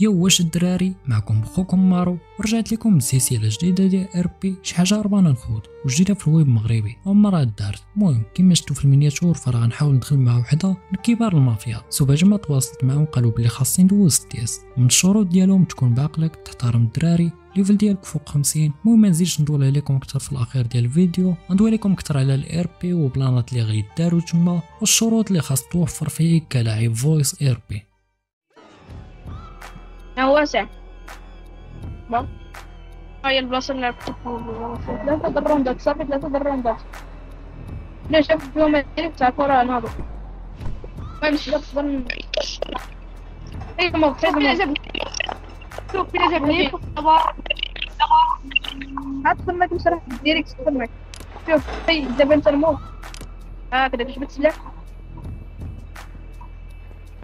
يو واش الدراري، معكم بخوكم مارو، ورجعت لكم بسلسله جديده ديال ار بي شي حاجه هربانه نخوض وجديده في الويب المغربي هما راه دارت. المهم كما شفتوا في المينياتور فراه غنحاول ندخل مع وحده من كبار المافيا. سوباج ما تواصلت معهم قالوا بلي خاصني ندوز التيست، من الشروط ديالهم تكون بعقلك، تحترم الدراري، ليفل ديالك فوق 50. المهم ما نزيدش ندوي عليكم اكثر في الاخير ديال الفيديو، غندوي لكم اكثر على الار بي وبلانات اللي غيداروا تما والشروط اللي خاص توفر فيه كلاعب فويس ار بي. أنا واسع بون هاي البلاصة اللي كنقولوا ثلاثة د الروندات صافي، ثلاثة د الروندات إلا شاف اليوم ديالي تاع الكرة ناضو مانيش غنقدر أيما فاش جاب شوف فين جابني حتى تما كنشرح ديريكت تماك. شوف هي دابا انت الموف هكذا باش بتسلك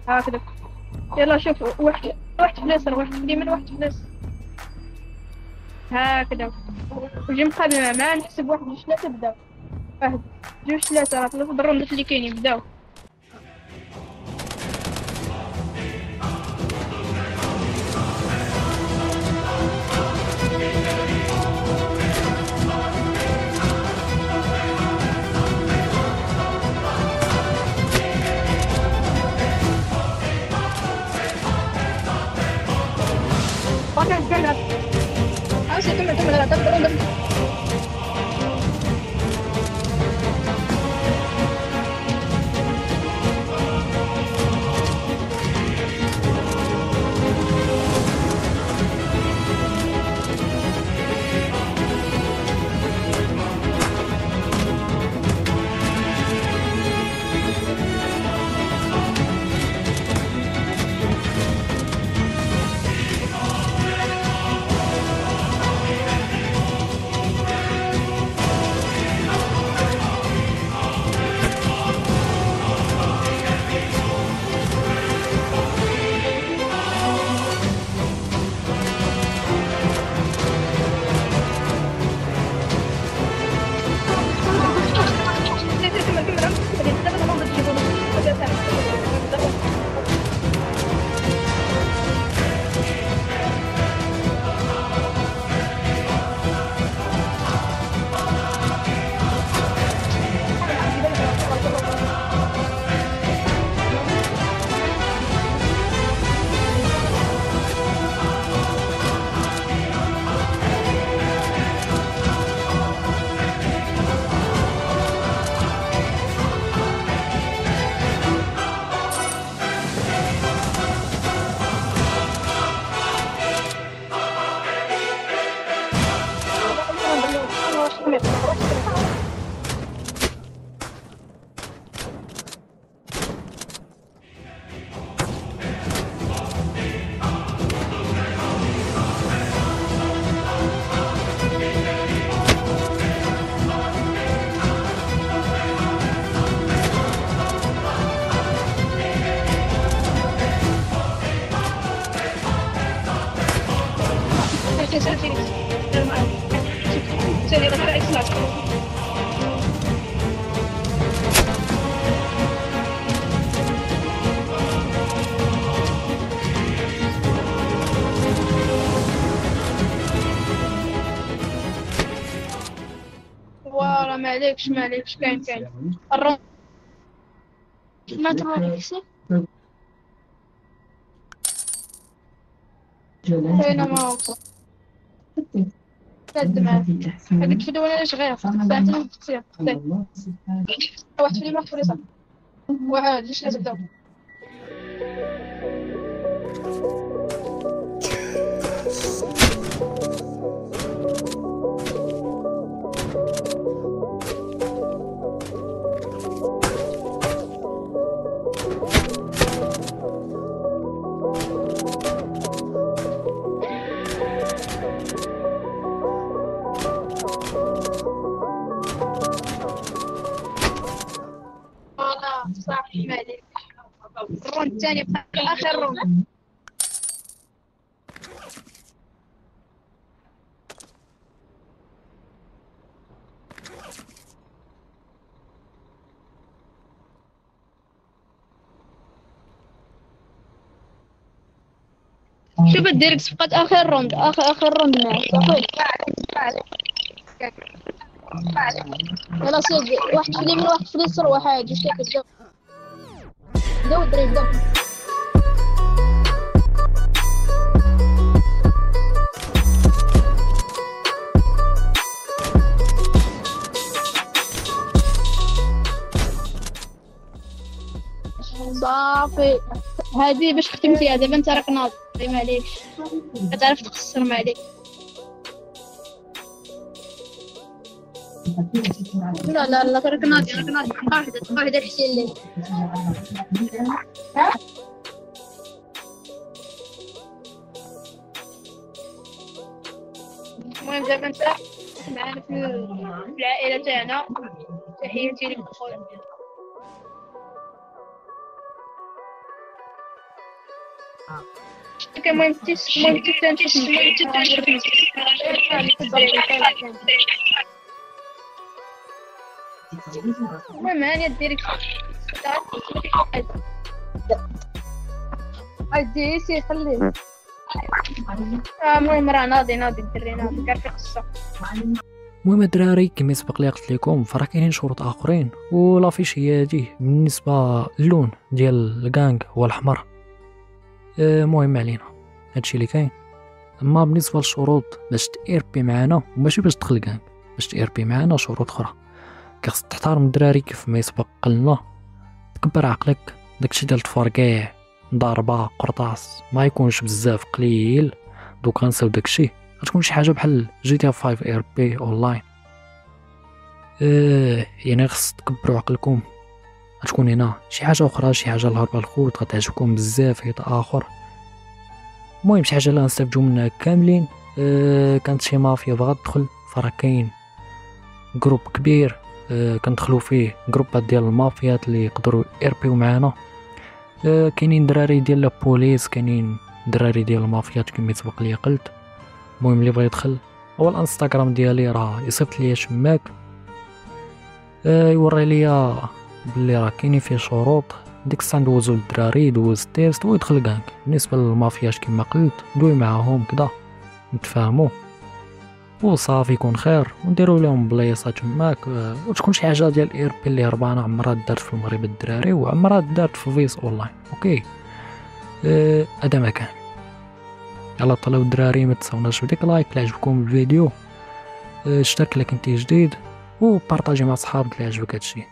هكذا. يلا شوف واحد بلاصة، واحد اليمين، واحد بلاصة هكذا وجي مقابل مع نحسب واحد جوج ثلاثة بداو، واحد جوج ثلاثة راه ثلاثة الروندات اللي كاينين بداو. والله ما عليكش كاين الروم ما تروحش هنا ما وصل تدمع هذيك شنو ولا شغير ساعتين تصير واحد في ما فريصه وعاد ليش لازم تبدا صافي ما عليك. الروند الثاني بقى اخر روند شوف الديركس فقط آخر روند، آخر روند معك. يلا سيدي واحد في اليمين واحد في اليسار وحاجة شوف الجو. جو دريب جو. صافي هادي باش ختمتيها دابا انت راك ناضي ما عليكش كتعرف تقصر ما عليك لا لا لا راك ناضي راك ناضي واحد الحسين لي المهم دابا انت معنا في العائله تاعنا تحياتي لك خويا كمان المهم الدراري كما سبق لي قلت لكم فراه كاينين شروط اخرين ولافيش هي هادي بالنسبه للون ديال الكانغ هو الاحمر. مهم علينا هادشي اللي كاين. اما بالنسبه للشروط باش تيربي معنا ماشي باش تدخل كانغ باش تيربي معنا شروط اخرى كخص تحترم الدراري كيف ما يسبق قلنا تكبر عقلك داكشي ديال التفركاع ضربه قرطاس ما يكونش بزاف قليل دوك غنساو داكشي غتكون شي حاجه بحال جي تي 5 ايربي اونلاين. يعني خص تكبروا عقلكم غتكون هنا شي حاجه اخرى شي حاجه الهربه الخوت غتعجبكم بزاف حيت اخر. المهم شي حاجه اللي غنستافدو منها كاملين. كانت شي مافيا بغات تدخل فراه كاين جروب كبير كندخلو فيه جروبات ديال المافيات اللي يقدروا يربيو معانا. كاينين دراري ديال البوليس كاينين دراري ديال المافيات كما سبق لي قلت. المهم اللي بغى يدخل هو الانستغرام ديالي راه يصيفط ليا تماك يوري ليا بلي راه كاينين فيه شروط ديك الساعه ندوزو للدراري دوز تيست ويدخل كانغ. بالنسبه للمافياش كما قلت ندوي معاهم كدا نتفاهموا وصافي يكون خير ونديرو لهم بلايصه تماك وتكون شي حاجه ديال الاير بي اللي هربانه عمرها دارت في المغرب الدراري وعمرها دارت في فيس اونلاين. اوكي هذا ما كان. يلا طلعوا الدراري ما تنساوناش بديك لايك اللي عجبكم الفيديو اشترك لك انت جديد وبارطاجي مع صحابك اللي عجبك هادشي.